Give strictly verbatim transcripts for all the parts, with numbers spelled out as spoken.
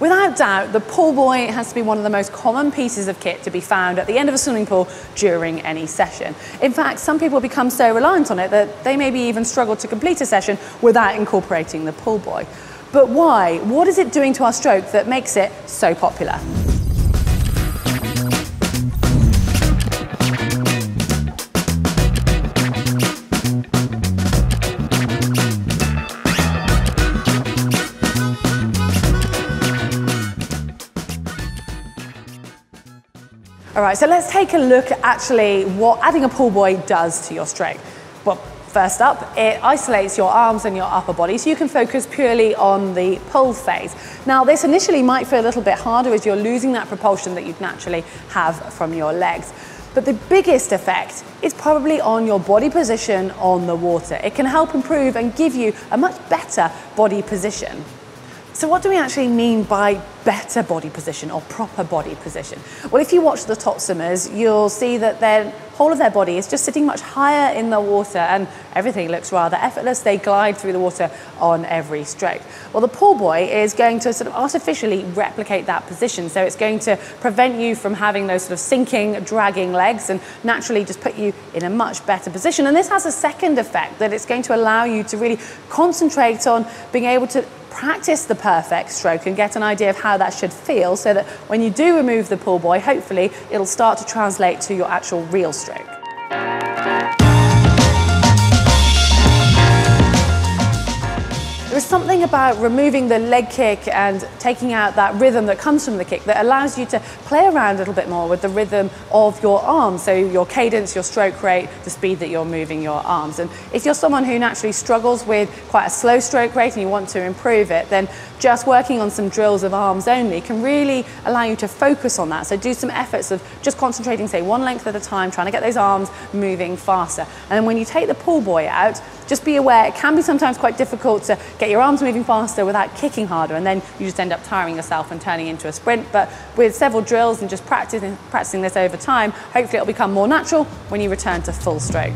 Without doubt, the pool buoy has to be one of the most common pieces of kit to be found at the end of a swimming pool during any session. In fact, some people become so reliant on it that they maybe even struggle to complete a session without incorporating the pool buoy. But why? What is it doing to our stroke that makes it so popular? All right, so let's take a look at actually what adding a pool buoy does to your stroke. Well, first up, it isolates your arms and your upper body so you can focus purely on the pull phase. Now, this initially might feel a little bit harder as you're losing that propulsion that you'd naturally have from your legs. But the biggest effect is probably on your body position on the water. It can help improve and give you a much better body position. So what do we actually mean by better body position or proper body position? Well, if you watch the top swimmers, you'll see that their whole of their body is just sitting much higher in the water and everything looks rather effortless. They glide through the water on every stroke. Well, the pool buoy is going to sort of artificially replicate that position. So it's going to prevent you from having those sort of sinking, dragging legs and naturally just put you in a much better position. And this has a second effect that it's going to allow you to really concentrate on being able to practice the perfect stroke and get an idea of how that should feel so that when you do remove the pool buoy, hopefully it'll start to translate to your actual real stroke. There's something about removing the leg kick and taking out that rhythm that comes from the kick that allows you to play around a little bit more with the rhythm of your arms, so your cadence, your stroke rate, the speed that you're moving your arms. And if you're someone who naturally struggles with quite a slow stroke rate and you want to improve it, then just working on some drills of arms only can really allow you to focus on that. So do some efforts of just concentrating, say, one length at a time, trying to get those arms moving faster. And then when you take the pool buoy out, just be aware it can be sometimes quite difficult to get your arms moving faster without kicking harder, and then you just end up tiring yourself and turning into a sprint. But with several drills and just practicing, practicing this over time, hopefully it'll become more natural when you return to full stroke.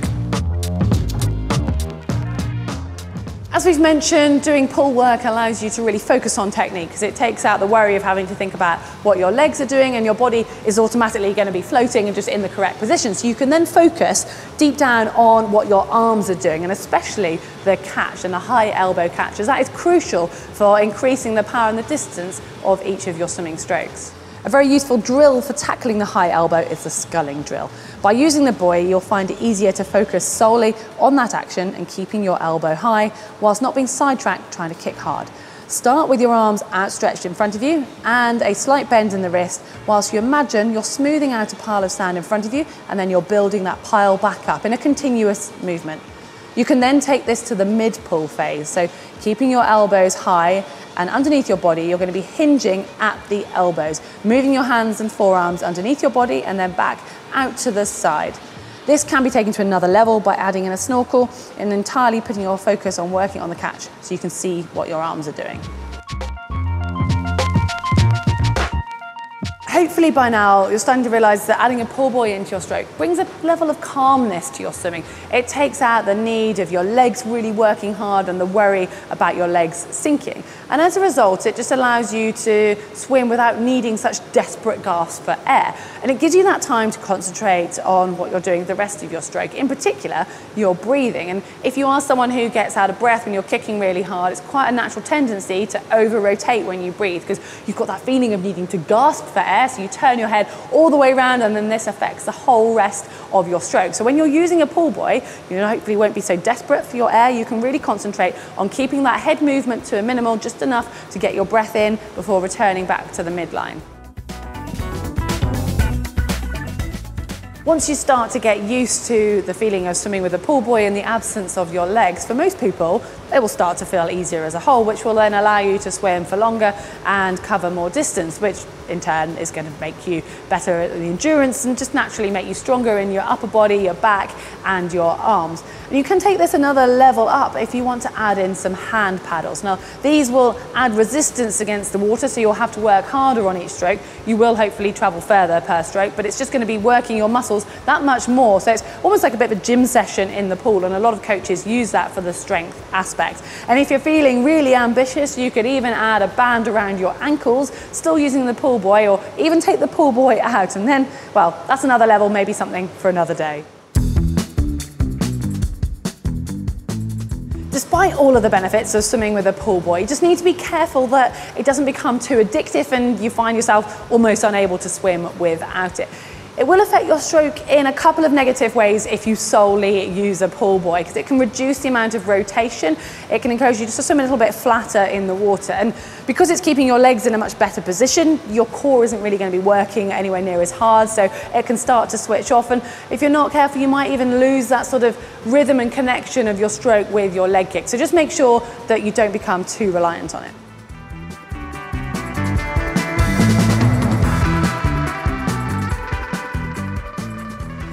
As we've mentioned, doing pull work allows you to really focus on technique because it takes out the worry of having to think about what your legs are doing, and your body is automatically going to be floating and just in the correct position. So you can then focus deep down on what your arms are doing, and especially the catch and the high elbow catches. That is crucial for increasing the power and the distance of each of your swimming strokes. A very useful drill for tackling the high elbow is the sculling drill. By using the buoy, you'll find it easier to focus solely on that action and keeping your elbow high whilst not being sidetracked trying to kick hard. Start with your arms outstretched in front of you and a slight bend in the wrist whilst you imagine you're smoothing out a pile of sand in front of you, and then you're building that pile back up in a continuous movement. You can then take this to the mid-pull phase, so keeping your elbows high and underneath your body, you're going to be hinging at the elbows, moving your hands and forearms underneath your body and then back out to the side. This can be taken to another level by adding in a snorkel and entirely putting your focus on working on the catch so you can see what your arms are doing. Hopefully by now you're starting to realise that adding a pool buoy into your stroke brings a level of calmness to your swimming. It takes out the need of your legs really working hard and the worry about your legs sinking. And as a result, it just allows you to swim without needing such desperate gasps for air. And it gives you that time to concentrate on what you're doing the rest of your stroke, in particular your breathing. And if you are someone who gets out of breath when you're kicking really hard, it's quite a natural tendency to over-rotate when you breathe because you've got that feeling of needing to gasp for air. So you turn your head all the way around, and then this affects the whole rest of your stroke. So when you're using a pool buoy, you hopefully won't be so desperate for your air. You can really concentrate on keeping that head movement to a minimal, just enough to get your breath in before returning back to the midline. Once you start to get used to the feeling of swimming with a pool buoy and the absence of your legs, for most people, it will start to feel easier as a whole, which will then allow you to swim for longer and cover more distance, which in turn is going to make you better at the endurance and just naturally make you stronger in your upper body, your back and your arms. And you can take this another level up if you want to add in some hand paddles. Now, these will add resistance against the water, so you'll have to work harder on each stroke. You will hopefully travel further per stroke, but it's just going to be working your muscles that much more. So it's almost like a bit of a gym session in the pool, and a lot of coaches use that for the strength aspect aspect. And if you're feeling really ambitious, you could even add a band around your ankles, still using the pull buoy, or even take the pull buoy out. And then, well, that's another level, maybe something for another day. Despite all of the benefits of swimming with a pull buoy, you just need to be careful that it doesn't become too addictive and you find yourself almost unable to swim without it. It will affect your stroke in a couple of negative ways if you solely use a pull buoy, because it can reduce the amount of rotation, it can encourage you just to swim a little bit flatter in the water, and because it's keeping your legs in a much better position, your core isn't really going to be working anywhere near as hard, so it can start to switch off, and if you're not careful you might even lose that sort of rhythm and connection of your stroke with your leg kick. So just make sure that you don't become too reliant on it.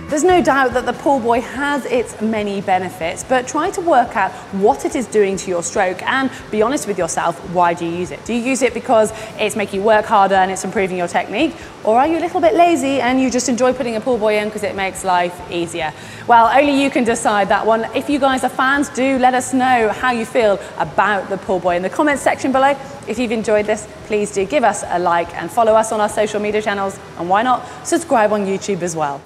There's no doubt that the pull buoy has its many benefits, but try to work out what it is doing to your stroke and be honest with yourself, why do you use it? Do you use it because it's making you work harder and it's improving your technique? Or are you a little bit lazy and you just enjoy putting a pull buoy in because it makes life easier? Well, only you can decide that one. If you guys are fans, do let us know how you feel about the pull buoy in the comments section below. If you've enjoyed this, please do give us a like and follow us on our social media channels. And why not subscribe on YouTube as well?